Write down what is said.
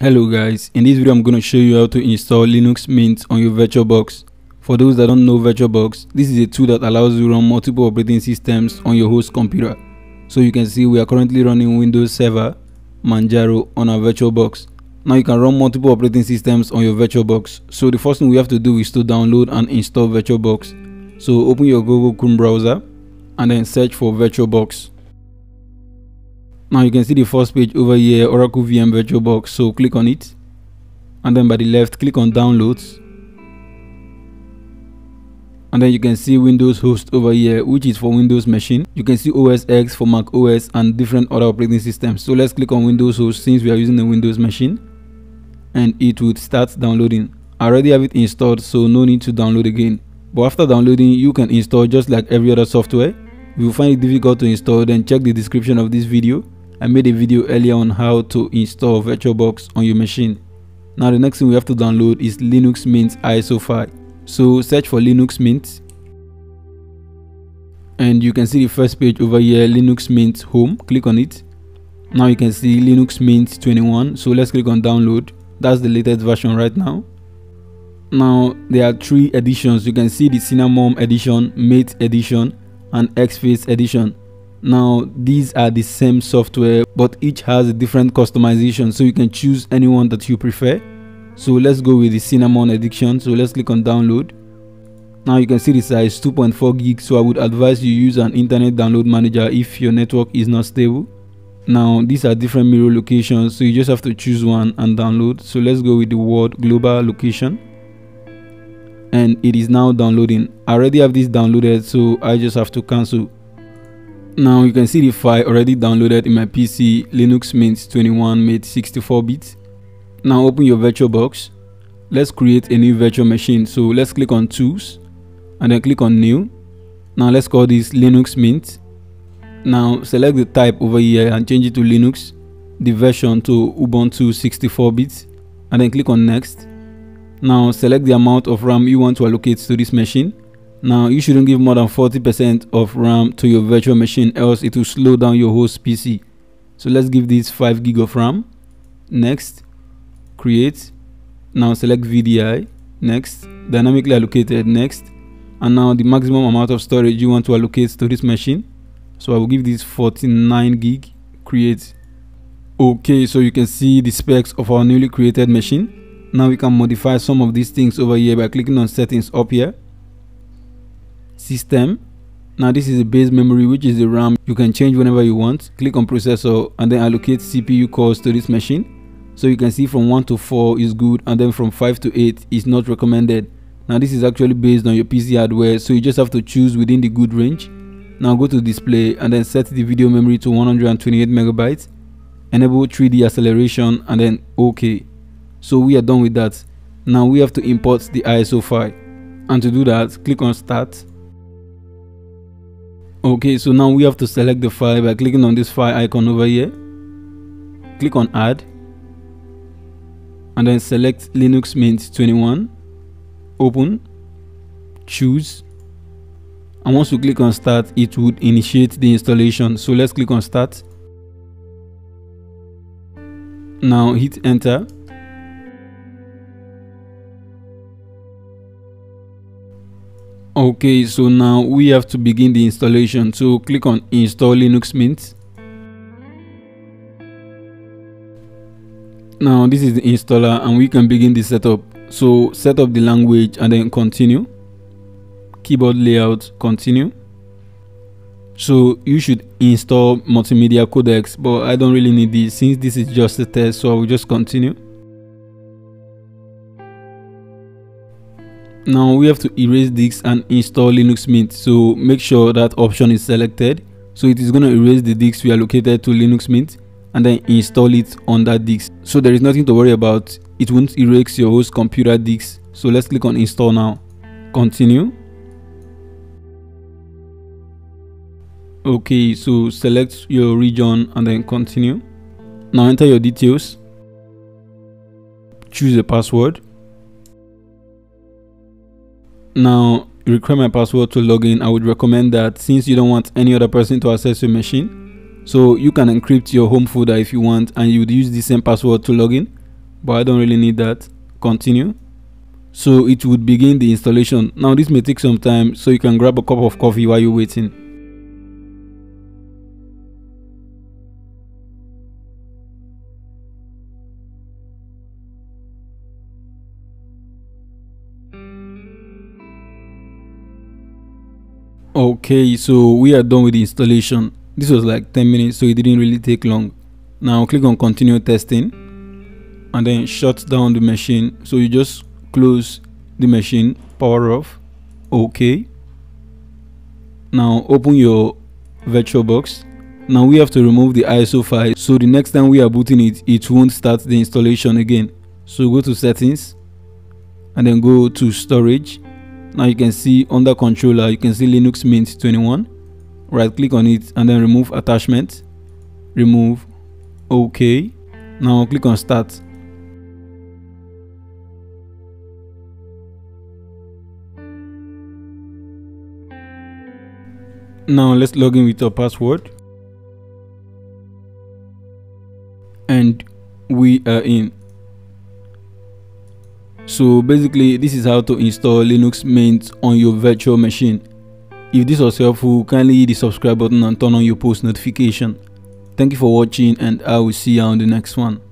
Hello guys, in this video I'm going to show you how to install Linux Mint on your VirtualBox. For those that don't know VirtualBox, this is a tool that allows you to run multiple operating systems on your host computer. So you can see we are currently running Windows Server, Manjaro on our VirtualBox. Now you can run multiple operating systems on your VirtualBox. So the first thing we have to do is to download and install VirtualBox. So open your Google Chrome browser and then search for VirtualBox. Now you can see the first page over here, Oracle VM VirtualBox, so click on it and then by the left click on downloads and then you can see Windows host over here, which is for Windows machine. You can see OS X for Mac OS and different other operating systems. So let's click on Windows host since we are using the Windows machine and it would start downloading. I already have it installed, so no need to download again. But after downloading, you can install just like every other software. If you find it difficult to install, then check the description of this video. I made a video earlier on how to install VirtualBox on your machine. Now the next thing we have to download is Linux Mint ISO file. So search for Linux Mint. And you can see the first page over here, Linux Mint Home. Click on it. Now you can see Linux Mint 21. So let's click on download. That's the latest version right now. Now there are three editions. You can see the Cinnamon edition, MATE edition and Xfce edition. Now these are the same software but each has a different customization, so you can choose any one that you prefer. So let's go with the Cinnamon edition, so let's click on download. Now you can see the size 2.4 gigs, so I would advise you use an internet download manager if your network is not stable. Now these are different mirror locations, so you just have to choose one and download. So let's go with the world global location and it is now downloading. I already have this downloaded, so I just have to cancel. Now you can see the file already downloaded in my PC, Linux Mint 21 made 64-bit. Now open your VirtualBox. Let's create a new virtual machine. So let's click on Tools and then click on New. Now let's call this Linux Mint. Now select the type over here and change it to Linux, the version to Ubuntu 64-bit and then click on Next. Now select the amount of RAM you want to allocate to this machine. Now you shouldn't give more than 40% of RAM to your virtual machine, else it will slow down your host PC. So let's give this 5 gig of RAM. Next, create. Now select VDI. Next, dynamically allocated. Next, and now the maximum amount of storage you want to allocate to this machine. So I will give this 49 gig. Create. Okay, so you can see the specs of our newly created machine. Now we can modify some of these things over here by clicking on settings up here. System. Now this is the base memory, which is the RAM. You can change whenever you want. Click on processor and then allocate CPU cores to this machine. So you can see from 1 to 4 is good and then from 5 to 8 is not recommended. Now this is actually based on your PC hardware, so you just have to choose within the good range. Now go to display and then set the video memory to 128 MB. Enable 3D acceleration and then OK. So we are done with that. Now we have to import the ISO file, and to do that click on Start. Okay, so now we have to select the file by clicking on this file icon over here. Click on Add and then select Linux Mint 21, open, choose, and once you click on Start it would initiate the installation. So let's click on Start. Now hit Enter. Okay, so now we have to begin the installation, so click on Install Linux Mint. Now this is the installer and we can begin the setup. So set up the language and then continue. Keyboard layout, continue. So you should install multimedia codecs, but I don't really need this since this is just a test, so I will just continue. Now we have to erase disks and install Linux Mint, so make sure that option is selected. So it is going to erase the disks we allocated to Linux Mint and then install it on that disk. So there is nothing to worry about, it won't erase your host computer disks. So let's click on Install now. Continue. Okay, so select your region and then continue. Now enter your details. Choose a password. Now require my password to log in. I would recommend that since you don't want any other person to access your machine. So you can encrypt your home folder if you want and you would use the same password to log in. but I don't really need that. Continue. So it would begin the installation. Now this may take some time, so you can grab a cup of coffee while you're waiting. Okay, so we are done with the installation. This was like 10 minutes, so it didn't really take long. Now click on continue testing and then shut down the machine. So you just close the machine, power off. Okay, now open your VirtualBox. Now we have to remove the ISO file, so the next time we are booting it, it won't start the installation again. So go to settings and then go to storage. Now you can see under controller, you can see Linux Mint 21. Right click on it and then remove attachment, remove. Okay, now click on start. Now let's log in with our password and we are in. So basically this is how to install Linux Mint on your virtual machine. If this was helpful, kindly hit the subscribe button and turn on your post notification. Thank you for watching and I will see you on the next one.